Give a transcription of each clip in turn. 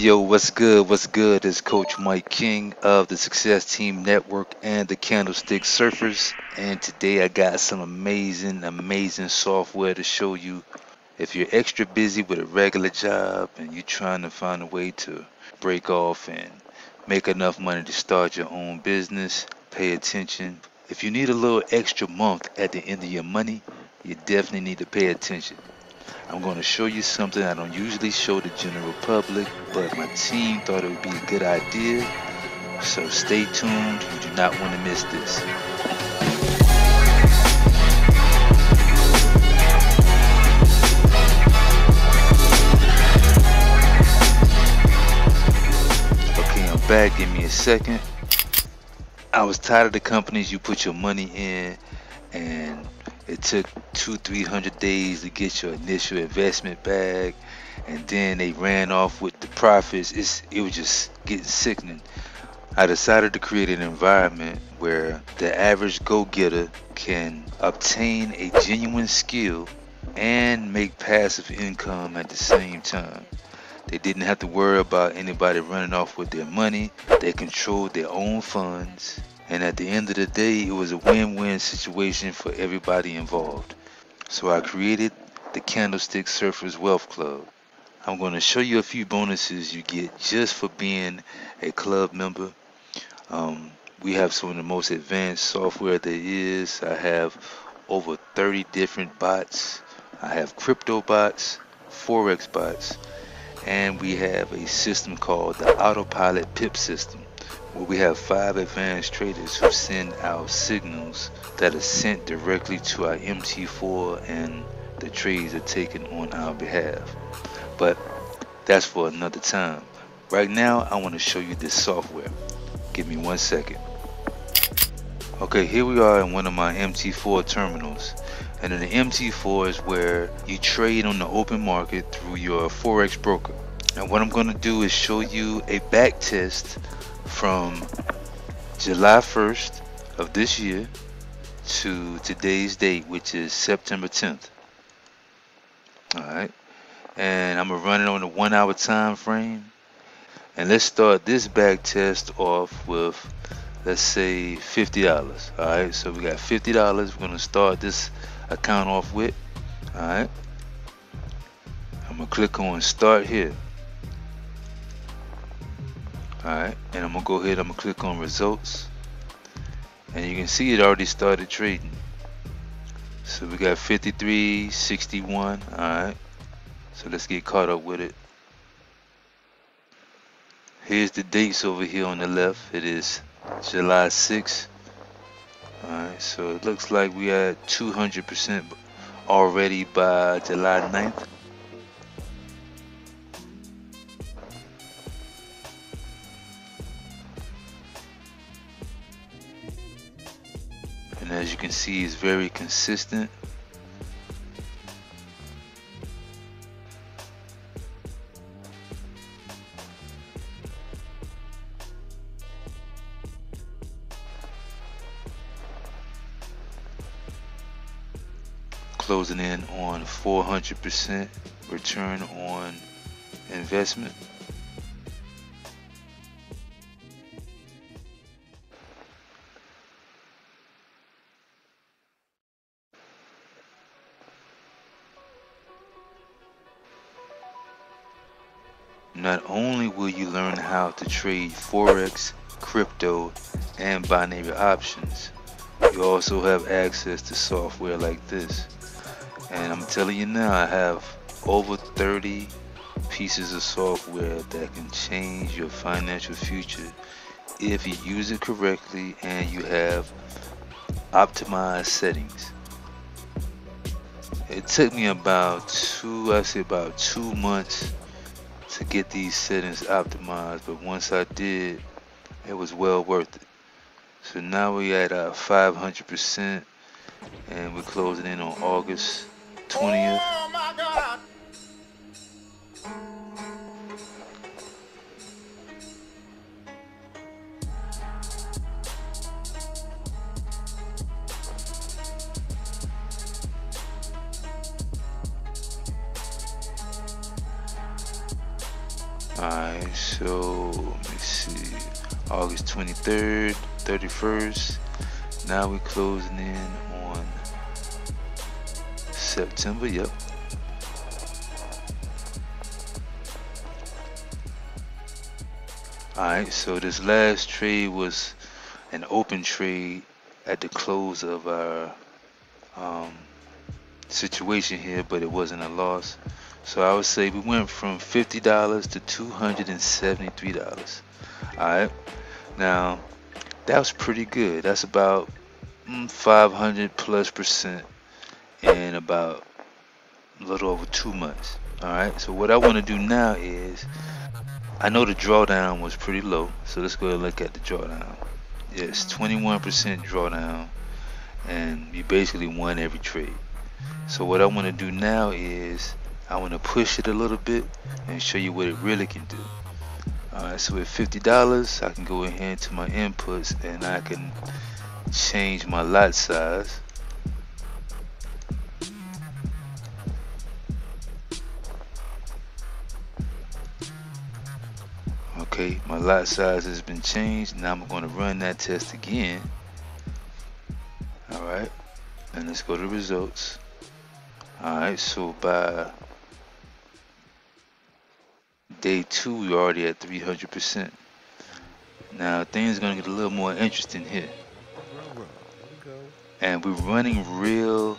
Yo, what's good? What's good? It's Coach Mike King of the Success Team Network and the Candlestick Surfers. And today I got some amazing software to show you. If you're extra busy with a regular job and you're trying to find a way to break off and make enough money to start your own business, pay attention. If you need a little extra month at the end of your money, you definitely need to pay attention. I'm going to show you something I don't usually show the general public, but my team thought it would be a good idea, so stay tuned. You do not want to miss this. Okay, I'm back. Give me a second. I was tired of the companies you put your money in and it took 200-300 days to get your initial investment back, and then they ran off with the profits. It was just getting sickening. I decided to create an environment where the average go-getter can obtain a genuine skill and make passive income at the same time. They didn't have to worry about anybody running off with their money. They controlled their own funds. And at the end of the day, it was a win-win situation for everybody involved. So I created the Candlestick Surfers Wealth Club. I'm going to show you a few bonuses you get just for being a club member. We have some of the most advanced software there is. I have over 30 different bots. I have crypto bots, Forex bots, and we have a system called the Autopilot PIP system, where we have 5 advanced traders who send out signals that are sent directly to our MT4, and the trades are taken on our behalf. But that's for another time. Right now I want to show you this software. Give me one second. Okay, here we are in one of my MT4 terminals. And in the MT4 is where you trade on the open market through your Forex broker. And what I'm going to do is show you a back test from July 1st of this year to today's date, which is September 10th. Alright, and I'm gonna run it on the 1-hour time frame, and let's start this back test off with, let's say, $50. Alright, so we got $50 we're gonna start this account off with. Alright, I'm gonna click on start here. Alright, and I'm going to go ahead, I'm going to click on results, and you can see it already started trading. So we got 53.61. Alright, so let's get caught up with it. Here's the dates over here on the left. It is July 6th. Alright, so it looks like we are at 200% already by July 9th. And as you can see, it's very consistent. Closing in on 400% return on investment. Not only will you learn how to trade Forex, crypto, and binary options, you also have access to software like this. And I'm telling you now, I have over 30 pieces of software that can change your financial future if you use it correctly and you have optimized settings. It took me about about 2 months to get these settings optimized, but once I did, it was well worth it. So now we're at 500%, and we're closing in on August 20th. Oh my God. Alright, so let me see, August 23rd, 31st. Now we're closing in on September. Yep. Alright, so this last trade was an open trade at the close of our situation here, but it wasn't a loss. So I would say we went from $50 to $273. Alright, now that was pretty good. That's about 500+% in about a little over 2 months. Alright, so what I want to do now is, I know the drawdown was pretty low, so let's go and look at the drawdown. Yes, 21% drawdown, and we basically won every trade. So what I want to do now is I want to push it a little bit and show you what it really can do. Alright, so with $50 I can go in here to my inputs and I can change my lot size. Okay, my lot size has been changed. Now I'm going to run that test again. Alright, and let's go to results. Alright, so by day 2 we're already at 300%. Now things are going to get a little more interesting here, and we're running real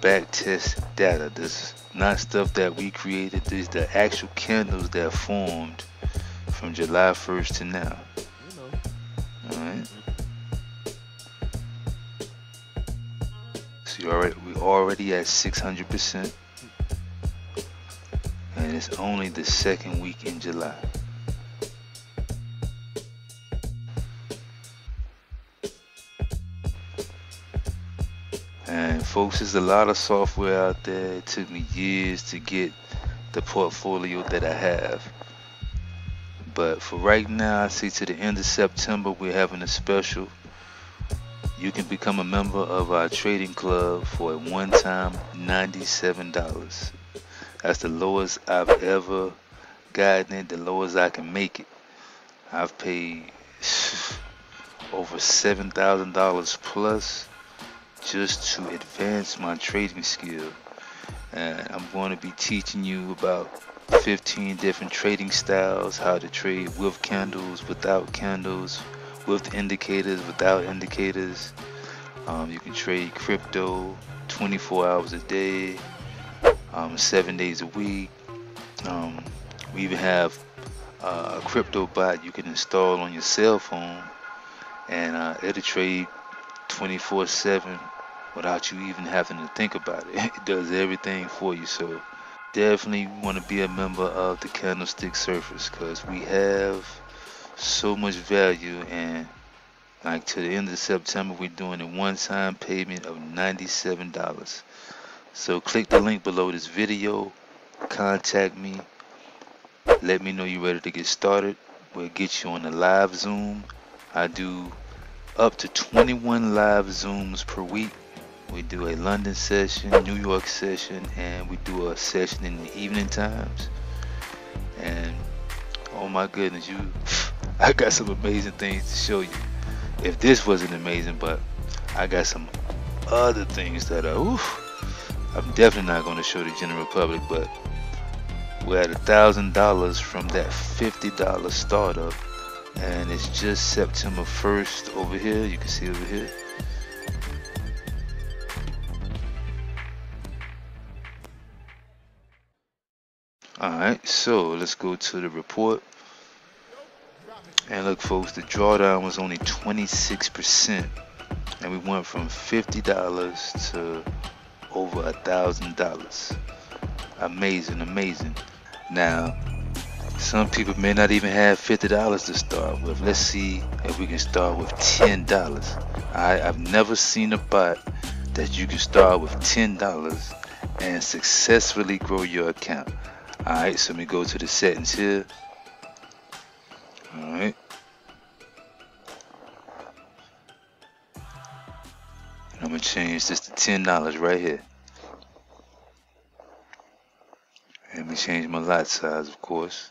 back test data. This is not stuff that we created. These are the actual candles that formed from July 1st to now. Alright, so we're already at 600%, and it's only the second week in July. And folks, there's a lot of software out there. It took me years to get the portfolio that I have, but for right now, I see to the end of September we're having a special. You can become a member of our trading club for a one-time $97. That's the lowest I've ever gotten it, the lowest I can make it. I've paid over $7,000 plus just to advance my trading skill, and I'm going to be teaching you about 15 different trading styles, how to trade with candles, without candles, with indicators, without indicators. You can trade crypto 24 hours a day, 7 days a week. We even have a crypto bot you can install on your cell phone, and it'll trade 24/7 without you even having to think about it. It does everything for you. So definitely want to be a member of the Candlestick Surfers, because we have so much value. And like to the end of September, we're doing a one-time payment of $97. So click the link below this video, contact me, let me know you're ready to get started. We'll get you on the live Zoom. I do up to 21 live Zooms per week. We do a London session, New York session, and we do a session in the evening times. And oh my goodness, I got some amazing things to show you. If this wasn't amazing, but I got some other things that are, I'm definitely not going to show the general public. But we're at $1,000 from that $50 startup, and it's just September 1st over here. You can see over here. Alright, so let's go to the report. And look folks, the drawdown was only 26%, and we went from $50 to over $1,000. Amazing, amazing. Now some people may not even have $50 to start with. Let's see if we can start with $10. I've never seen a bot that you can start with $10 and successfully grow your account. Alright, so let me go to the settings here. Alright. I'm going to change this to $10 right here. Let me change my lot size, of course.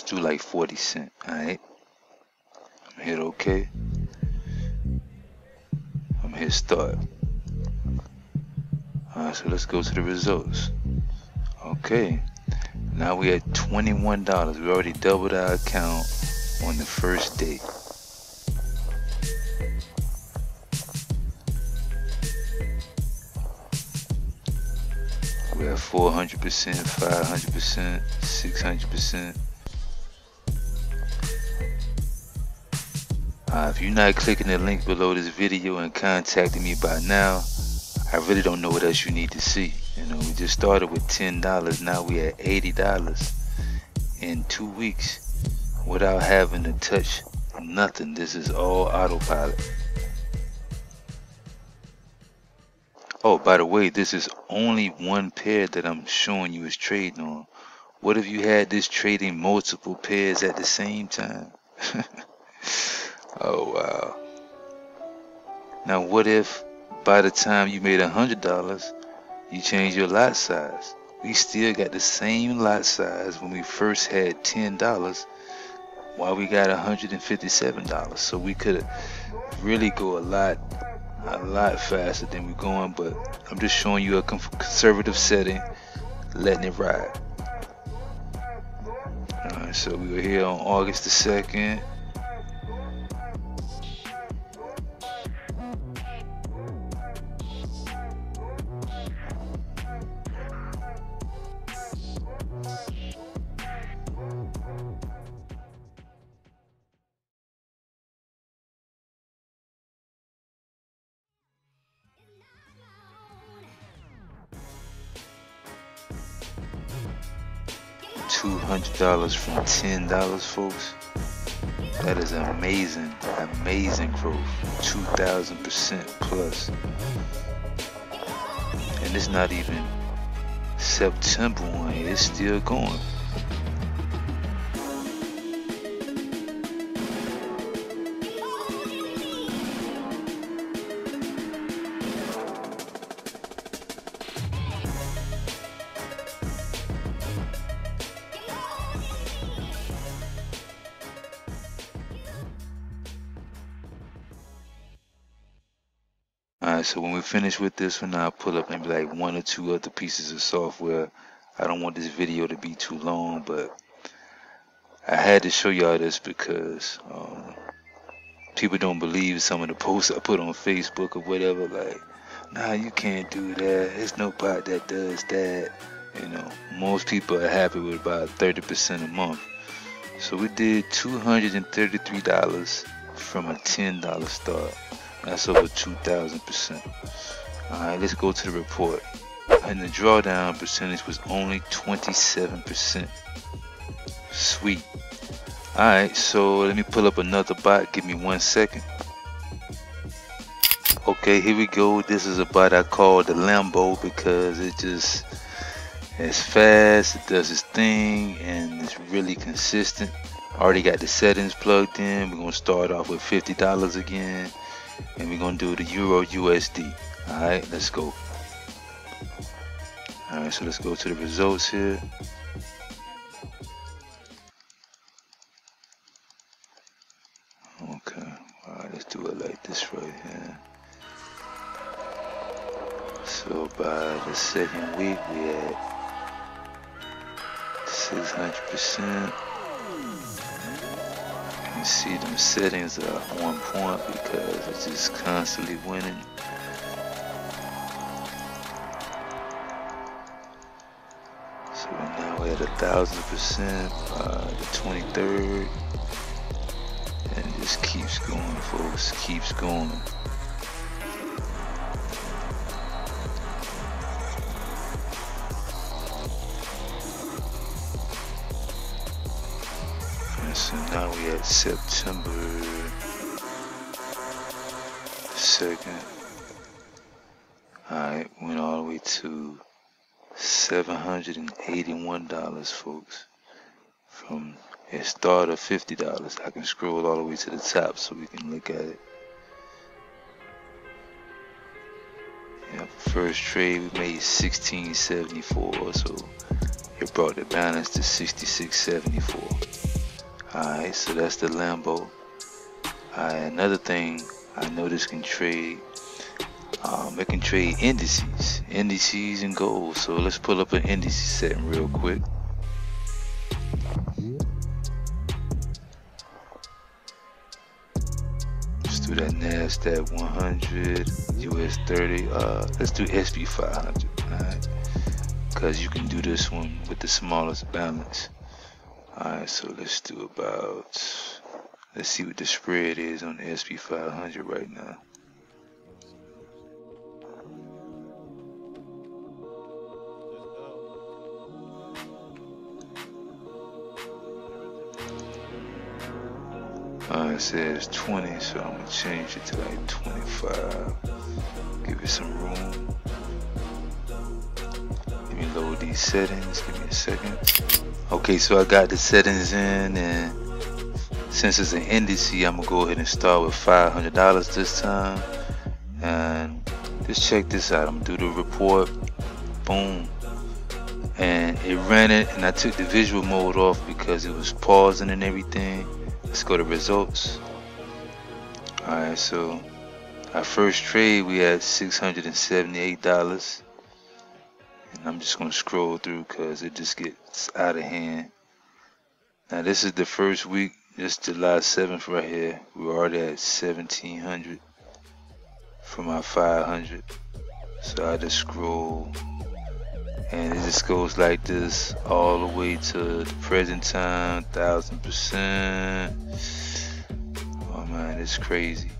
Let's do like 40 cent. Alright, I'm hit okay. I'm hit start. Alright, so let's go to the results. Okay, now we at $21. We already doubled our account on the first day. We have 400%, 500%, 600%. If you're not clicking the link below this video and contacting me by now, I really don't know what else you need to see. You know, we just started with $10. Now we at $80 in 2 weeks without having to touch nothing. This is all autopilot. Oh, by the way, this is only one pair that I'm showing you is trading on. What if you had this trading multiple pairs at the same time? Oh, wow. Now, what if by the time you made $100, you change your lot size? We still got the same lot size when we first had $10 while we got $157. So we could really go a lot faster than we're going, but I'm just showing you a conservative setting, letting it ride. Alright, so we were here on August the 2nd. $200 from $10, folks. That is amazing, amazing growth, 2,000% plus. And it's not even September one; it's still going. So when we finish with this one, I'll pull up maybe like 1 or 2 other pieces of software. I don't want this video to be too long, but I had to show y'all this because people don't believe some of the posts I put on Facebook or whatever, like, nah, you can't do that, there's no bot that does that. You know, most people are happy with about 30% a month. So we did $233 from a $10 start. That's over 2,000%. Alright, let's go to the report. And the drawdown percentage was only 27%. Sweet. Alright, so let me pull up another bot. Give me 1 second. Okay, here we go. This is a bot I call the Lambo because it's fast, it does its thing, and it's really consistent. Already got the settings plugged in. We're going to start off with $50 again. And we're gonna do the Euro USD. Alright, let's go. Alright, so let's go to the results here. Okay, alright, let's do it like this right here. So by the second week we had 600%. You see them settings are on point because it's just constantly winning. So now we're at 1,000% by the 23rd, and it just keeps going, folks. Keeps going. So now we at September 2nd. Alright, went all the way to $781, folks. From a start of $50. I can scroll all the way to the top so we can look at it. Yeah, first trade we made $16.74, so it brought the balance to $66.74. Alright, so that's the Lambo. Another thing I noticed can trade, it can trade indices and gold. So let's pull up an indice setting real quick. Let's do that Nasdaq 100, US 30. Let's do SP 500. All right, because you can do this one with the smallest balance. All right, so let's do about. Let's see what the spread is on the SP 500 right now. It says 20, so I'm gonna change it to like 25. Give it some room. Let me load these settings. Give me a second. Okay, so I got the settings in, and since it's an index, I'm gonna go ahead and start with $500 this time. And just check this out. I'm gonna do the report. Boom. And it ran it, and I took the visual mode off because it was pausing and everything. Let's go to results. Alright, so our first trade we had $678. And I'm just gonna scroll through because it just gets out of hand. Now this is the first week. This July 7th right here, we're already at 1700 from our 500. So I just scroll, and it just goes like this all the way to the present time, 1000%. Oh man, it's crazy.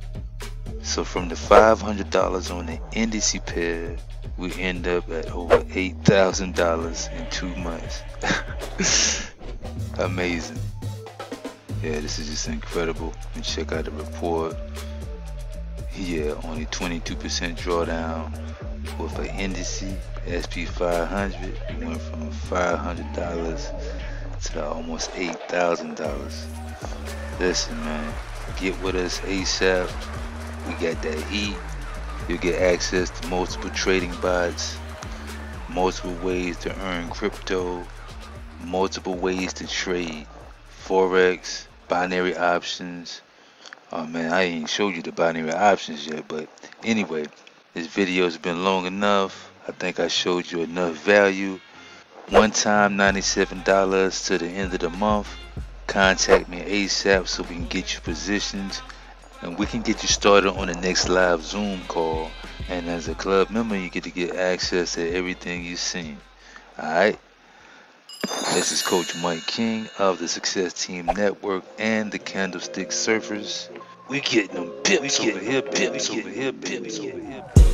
So from the $500 on the index pair, we end up at over $8,000 in 2 months. Amazing. Yeah, this is just incredible. And check out the report. Yeah, only 22% drawdown with an index SP 500. We went from $500 to almost $8,000. Listen, man, get with us ASAP. We got that heat. You'll get access to multiple trading bots, multiple ways to earn crypto, multiple ways to trade Forex, binary options. Oh man, I ain't showed you the binary options yet, but anyway, this video's been long enough. I think I showed you enough value. One time $97 to the end of the month. Contact me ASAP so we can get you positions, and we can get you started on the next live Zoom call. And as a club member, you get to get access to everything you've seen. Alright, this is Coach Mike King of the Success Team Network and the Candlestick Surfers. We getting them pips over here, pips over here, pips over here.